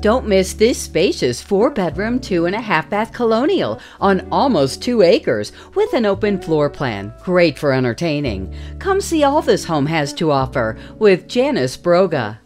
Don't miss this spacious 4-bedroom, 2.5-bath colonial on almost 2 acres with an open floor plan. Great for entertaining. Come see all this home has to offer with Janice Broga.